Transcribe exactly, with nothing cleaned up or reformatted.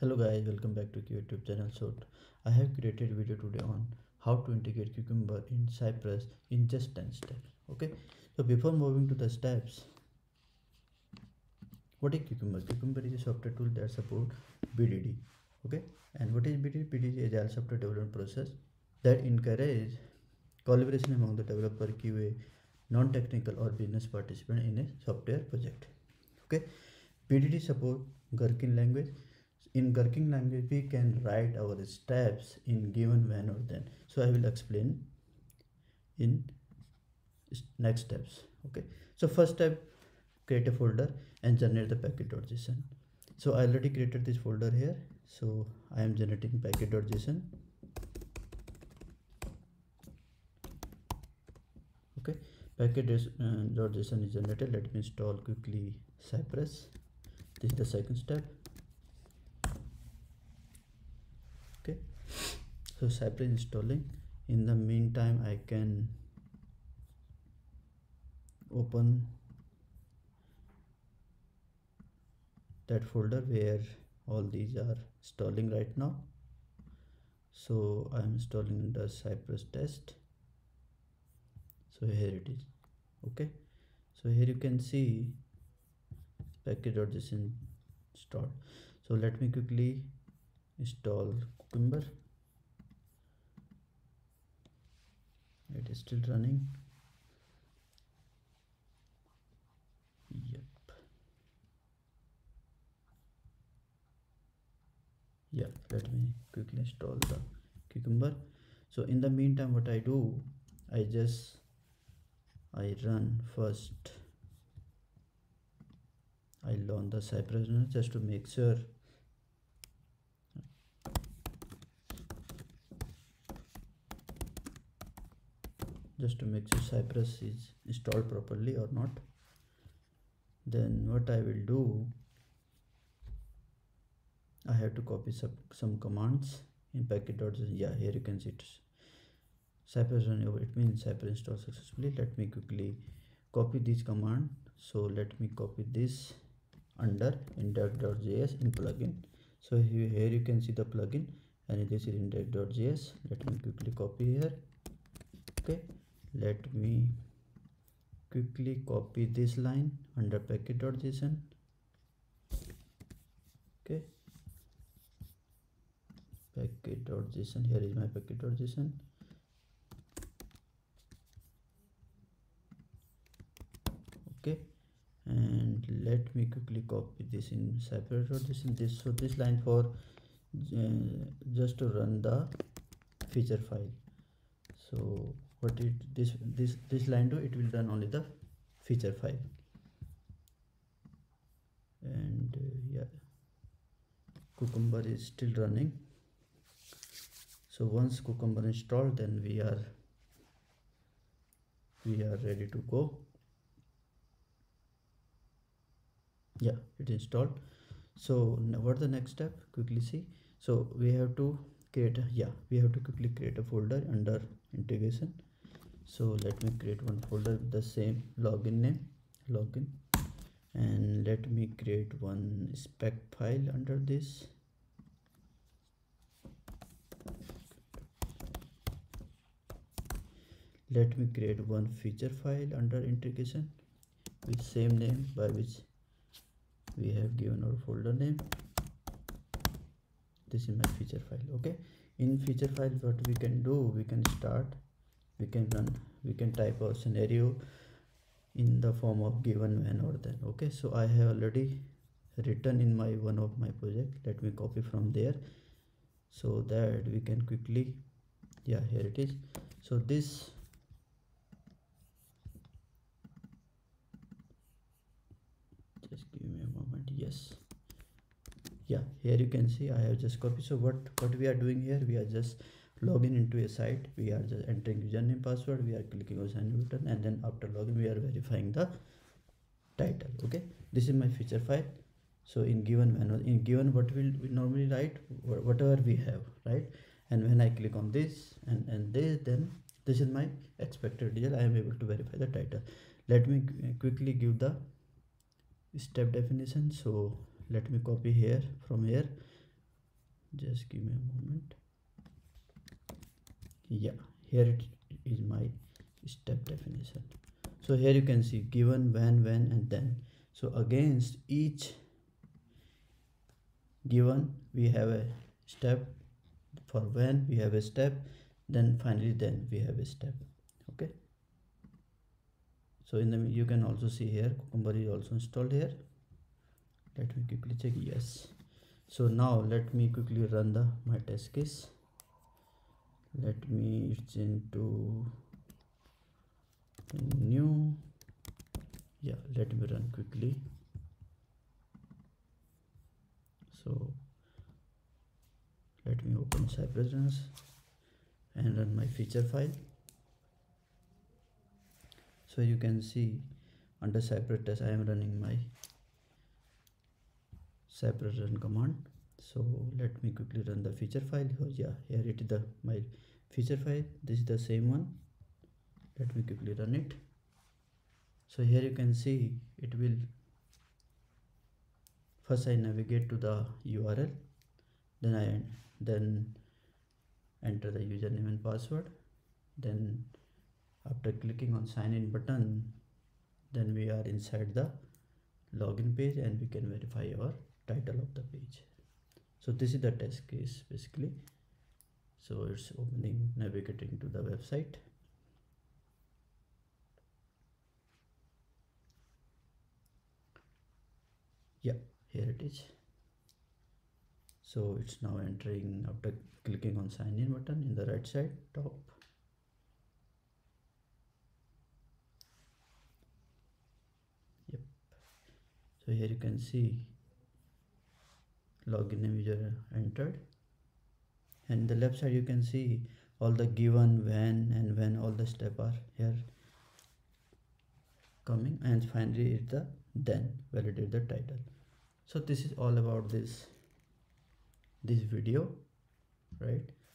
Hello guys, welcome back to YouTube channel. So I have created a video today on how to integrate Cucumber in Cypress in just ten steps. Okay, so before moving to the steps, what is Cucumber? Cucumber is a software tool that supports B D D. Okay, and what is B D D? B D D is a software development process that encourages collaboration among the developer, Q A, non-technical or business participant in a software project. Okay, B D D supports Gherkin language. In Gherkin language, we can write our steps in given when or then. So I will explain in next steps. Okay. So first step, create a folder and generate the package dot J S O N. So I already created this folder here. So I am generating package dot J S O N. Okay. Package dot J S O N is generated. Let me install quickly Cypress. This is the second step. Okay, so Cypress installing. In the meantime, I can open that folder where all these are installing right now. So I'm installing the Cypress test. So here it is. Okay, so here you can see package dot J S O N installed. So let me quickly install Cucumber. It is still running. Yep. Yeah, let me quickly install the Cucumber. So in the meantime, what I do, I just I run first. I launch the Cypress runner just to make sure. Just to make sure Cypress is installed properly or not. Then what I will do, I have to copy some, some commands in package dot J S O N. Yeah, here you can see it. Cypress run over. It means Cypress installed successfully. Let me quickly copy this command. So let me copy this under index dot J S in plugin. So here, here you can see the plugin, and this is index dot J S. Let me quickly copy here. Okay. Let me quickly copy this line under package dot J S O N. Okay, package dot J S O N. Here is my package dot J S O N. Okay, and let me quickly copy this in Cypress dot J S O N. This so this line for uh, just to run the feature file. So what it this this this line do, it will run only the feature file. And uh, yeah, Cucumber is still running. So once Cucumber installed, then we are we are ready to go. Yeah, it installed. So now what's the next step? Quickly see. So we have to create a, yeah we have to quickly create a folder under integration. So let me create one folder with the same login name, login, and let me create one spec file under this. Let me create one feature file under integration with same name by which we have given our folder name. This is my feature file. Okay, in feature file, what we can do, we can start, we can run, we can type our scenario in the form of given when or then. Okay, so I have already written in my one of my project. Let me copy from there so that we can quickly, yeah, here it is. So this just give me a moment. Yes, yeah, here you can see I have just copied. So what what we are doing here, we are just logging into a site. We are just entering username, password. We are clicking on sign button, and then after login, we are verifying the title. Okay, this is my feature file. So in given when in given what will we normally write, whatever we have, right? And when I click on this and and this, then this is my expected result. I am able to verify the title. Let me quickly give the step definition. So let me copy here from here just give me a moment. Yeah, here it is, my step definition. So here you can see given, when, when, and then. So against each given we have a step, for when we have a step, then finally then we have a step. Okay, so in the, you can also see here Cucumber is also installed here. Let me quickly check. Yes, so now let me quickly run the my test case. Let me into new. Yeah, let me run quickly. So let me open Cypress runs and run my feature file. So you can see under Cypress test I am running my Cypress run command. So let me quickly run the feature file. Oh, yeah, here it is, the my feature file. This is the same one. Let me quickly run it. So here you can see it will, first I navigate to the U R L, then I then enter the username and password, then after clicking on sign in button, then we are inside the login page and we can verify our title of the page. So this is the test case basically. So it's opening, navigating to the website. Yeah, here it is. So it's now entering after clicking on sign in button in the right side top. Yep. So here you can see login name user entered, and in the left side you can see all the given, when, and when all the step are here coming, and finally it's the then validate the title. So this is all about this this video, right?